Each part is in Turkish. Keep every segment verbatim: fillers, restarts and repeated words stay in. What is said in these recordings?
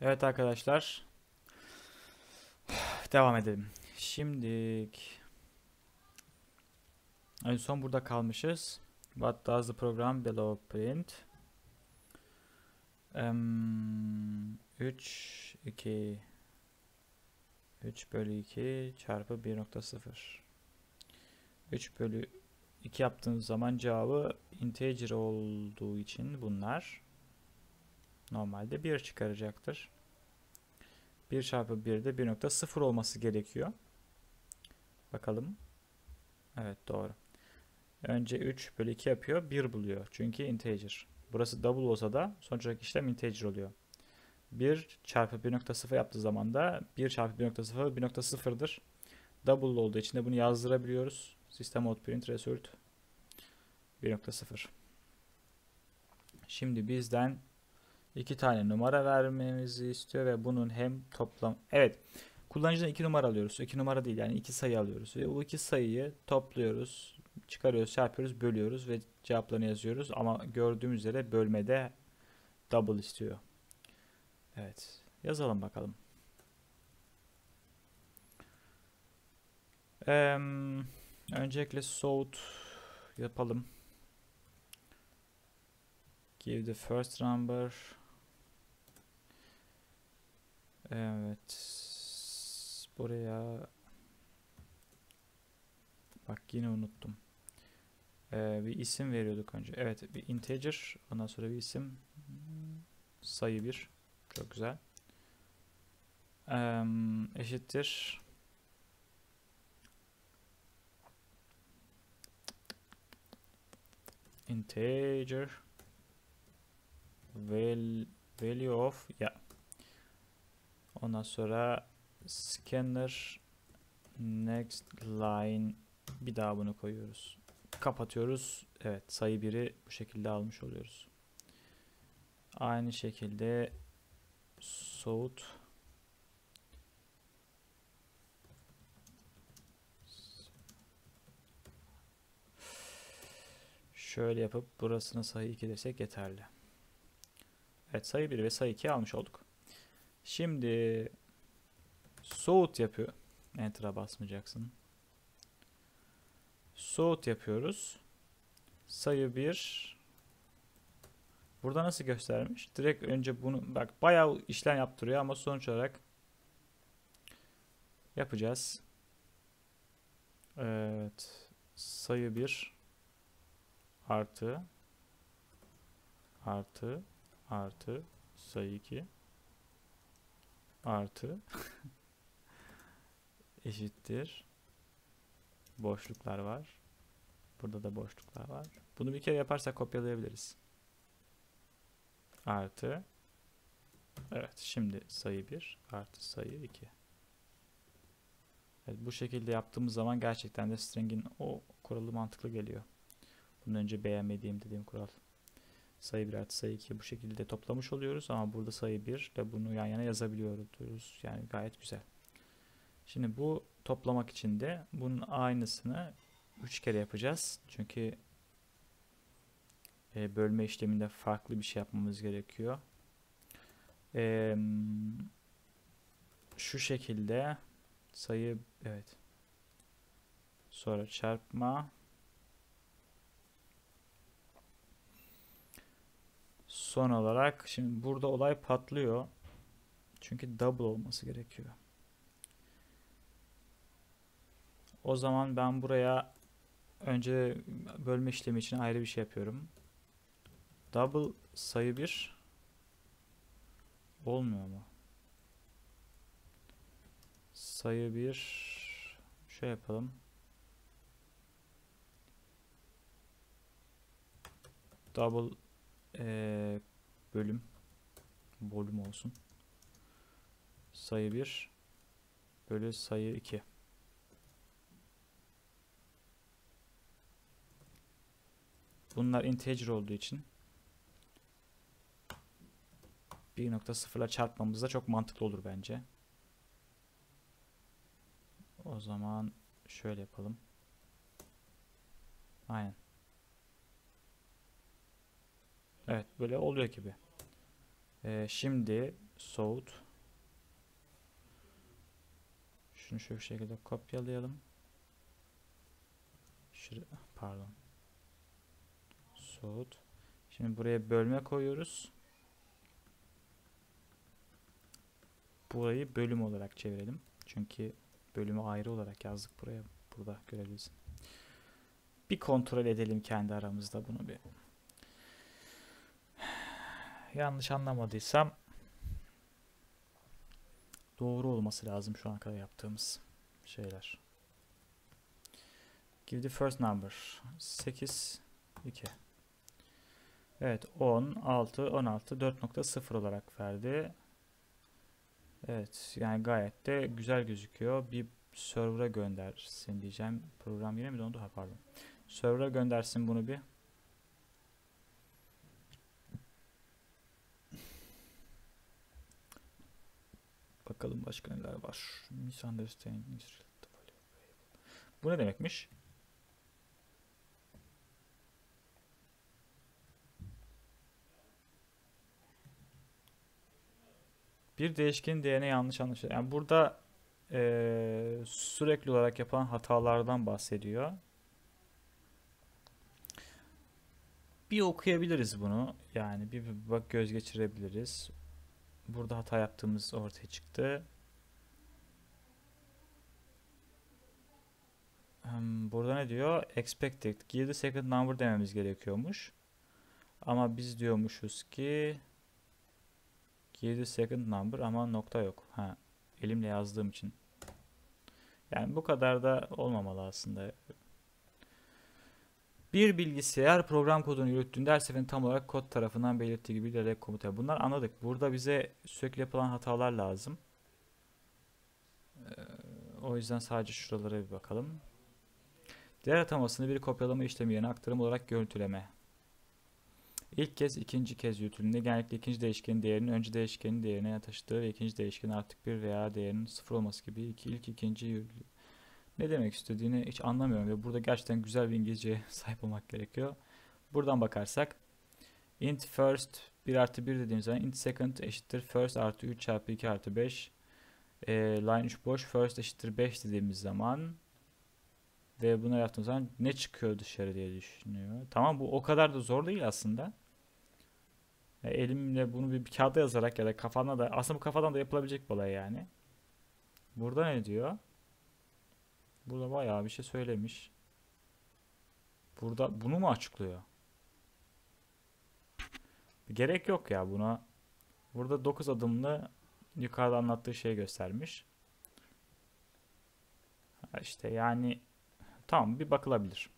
Evet arkadaşlar. Devam edelim. Şimdi en son burada kalmışız. What does the program below print? Um, üç bölü iki çarpı bir nokta sıfır. üç bölü iki yaptığınız zaman cevabı integer olduğu için bunlar normalde bir çıkaracaktır. bir çarpı birde bir nokta sıfır olması gerekiyor. Bakalım. Evet doğru. Önce üç bölü iki yapıyor. bir buluyor. Çünkü integer. Burası double olsa da sonuç olarak işlem integer oluyor. bir çarpı bir nokta sıfır yaptığı zaman da bir çarpı bir nokta sıfır bir nokta sıfır'dır. Double olduğu için de bunu yazdırabiliyoruz. System.out.print result bir nokta sıfır. Şimdi bizden iki tane numara vermemizi istiyor ve bunun hem toplam... Evet. Kullanıcıdan iki numara alıyoruz. iki numara değil yani iki sayı alıyoruz. Ve bu iki sayıyı topluyoruz. Çıkarıyoruz, çarpıyoruz, bölüyoruz ve cevaplarını yazıyoruz. Ama gördüğümüz üzere bölmede double istiyor. Evet. Yazalım bakalım. Ee, öncelikle sort yapalım. Give the first number. Evet. Buraya bak yine unuttum. Ee, bir isim veriyorduk önce. Evet bir integer. Ondan sonra bir isim. Sayı bir. Çok güzel. Ee, eşittir. Integer. Value of. Ya. Yeah. Ondan sonra scanner nextLine bir daha bunu koyuyoruz. Kapatıyoruz. Evet sayı biri bu şekilde almış oluyoruz. Aynı şekilde sort şöyle yapıp burasına sayı iki desek yeterli. Evet sayı bir ve sayı iki'yi almış olduk. Şimdi sort yapıyor. Enter'a basmayacaksın. Sort yapıyoruz. Sayı bir. Burada nasıl göstermiş? Direkt önce bunu bak bayağı işlem yaptırıyor ama sonuç olarak yapacağız. Evet. Sayı bir artı artı artı sayı iki artı eşittir. Boşluklar var. Burada da boşluklar var. Bunu bir kere yaparsak kopyalayabiliriz. Artı. Evet. Şimdi sayı bir artı sayı iki. Evet, bu şekilde yaptığımız zaman gerçekten de string'in o kuralı mantıklı geliyor. Bundan önce beğenmediğim dediğim kural. Sayı bir artı sayı iki bu şekilde toplamış oluyoruz. Ama burada sayı bir de bunu yan yana yazabiliyoruz. Yani gayet güzel. Şimdi bu toplamak için de bunun aynısını üç kere yapacağız. Çünkü e, bölme işleminde farklı bir şey yapmamız gerekiyor. E, şu şekilde sayı evet. Sonra çarpma. Son olarak şimdi burada olay patlıyor. Çünkü double olması gerekiyor. O zaman ben buraya önce bölme işlemi için ayrı bir şey yapıyorum. Double sayı bir olmuyor mu? Sayı bir şey yapalım. Double e, bölüm bölüm olsun. Sayı bir bölü sayı iki. Bunlar integer olduğu için bir nokta sıfır'la çarpmamız da çok mantıklı olur bence. O zaman şöyle yapalım. Aynen. Evet böyle oluyor gibi. Ee, şimdi soğut. Şunu şu şekilde kopyalayalım. Şuraya, pardon. Soğut. Şimdi buraya bölme koyuyoruz. Burayı bölüm olarak çevirelim. Çünkü bölümü ayrı olarak yazdık buraya. Burada görebilirsin. Bir kontrol edelim kendi aramızda bunu bir. Yanlış anlamadıysam doğru olması lazım şu ana kadar yaptığımız şeyler. Give the first number. sekiz, iki. Evet, on, altı, on altı, dört nokta sıfır olarak verdi. Evet, yani gayet de güzel gözüküyor. Bir server'a göndersin diyeceğim. Program yine mi dondu? Ha, pardon. Server'a göndersin bunu bir. Bakalım başka neler var. Misunderstanding. Bu ne demekmiş? Bir değişkenin değerine yanlış anlaşılıyor. Yani burada e, sürekli olarak yapılan hatalardan bahsediyor. Bir okuyabiliriz bunu. Yani bir, bir bak göz geçirebiliriz. Burada hata yaptığımız ortaya çıktı. Burada ne diyor? Expected. Give the second number dememiz gerekiyormuş. Ama biz diyormuşuz ki give the second number ama nokta yok. Ha, elimle yazdığım için. Yani bu kadar da olmamalı aslında. Bir bilgisayar program kodunu yürüttüğünde her seferinde tam olarak kod tarafından belirttiği gibi direkt komuta. Bunlar anladık. Burada bize sürekli yapılan hatalar lazım. O yüzden sadece şuralara bir bakalım. Değer atamasını bir kopyalama işlemi yerine aktarım olarak görüntüleme. İlk kez, ikinci kez yürütüldüğünde genellikle ikinci değişkenin değerinin önce değişkenin değerine taşıdığı ve ikinci değişkenin artık bir veya değerinin sıfır olması gibi iki, ilk ikinci yürütüldüğü. Ne demek istediğini hiç anlamıyorum ve burada gerçekten güzel bir İngilizceye sahip olmak gerekiyor. Buradan bakarsak int first bir artı bir dediğimiz zaman int second eşittir first artı üç çarpı iki artı beş, e, line üç boş, first eşittir beş dediğimiz zaman ve bunu yaptığımız zaman ne çıkıyor dışarı diye düşünüyor. Tamam, bu o kadar da zor değil aslında. Yani elimle bunu bir, bir kağıda yazarak ya da kafana da, aslında bu kafadan da yapılabilecek bir olay yani. Burada ne diyor? Burada bayağı bir şey söylemiş. Burada bunu mu açıklıyor? Gerek yok ya buna. Burada dokuz adımlı yukarıda anlattığı şeyi göstermiş. İşte yani tamam, bir bakılabilir.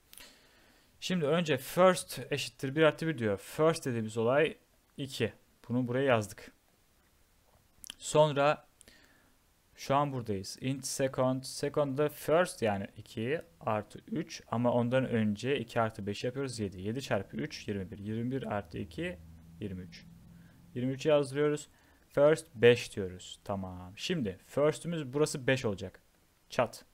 Şimdi önce first eşittir bir artı bir diyor. First dediğimiz olay iki. Bunu buraya yazdık. Sonra şu an buradayız. Int second. Second'da first yani iki artı üç ama ondan önce iki artı beş yapıyoruz. yedi. yedi çarpı üç yirmi bir. yirmi bir artı iki yirmi üç. yirmi üçü yazdırıyoruz. First beş diyoruz. Tamam. Şimdi first'ümüz burası beş olacak. Çat.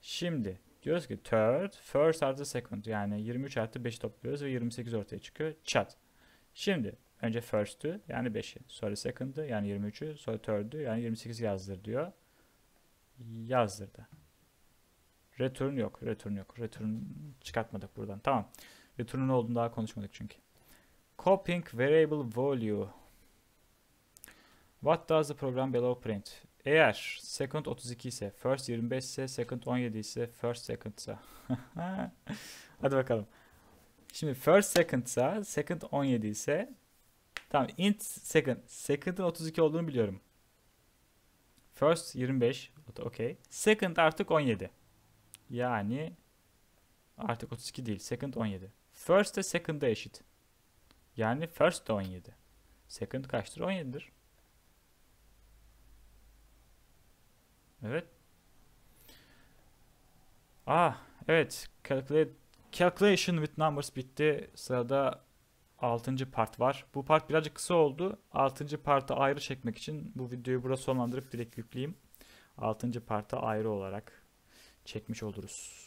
Şimdi diyoruz ki third. First artı second. Yani yirmi üç artı beşi topluyoruz ve yirmi sekiz ortaya çıkıyor. Çat. Şimdi önce first'ü yani beşi, sonra second'ı yani yirmi üçü, sonra third'ü yani yirmi sekiz yazdır diyor. Yazdırdı. Return yok, return yok. Return çıkartmadık buradan. Tamam. Return'un olduğunu daha konuşmadık çünkü. Copying variable value. What does the program below print? Eğer second otuz iki ise, first yirmi beş ise, second on yedi ise, first second ise. Hadi bakalım. Şimdi first second ise, second on yedi ise, tamam, int second. Second'ın otuz iki olduğunu biliyorum. First yirmi beş. Okay. Second artık on yedi. Yani artık otuz iki değil. Second on yedi. First de second'a eşit. Yani first de on yedi. Second kaçtır? on yedidir. Evet. Ah, evet. Calculate, calculation with numbers bitti. Sırada altıncı part var. Bu part birazcık kısa oldu. altıncı part'a ayrı çekmek için bu videoyu burada sonlandırıp direkt yükleyeyim. altıncı part'a ayrı olarak çekmiş oluruz.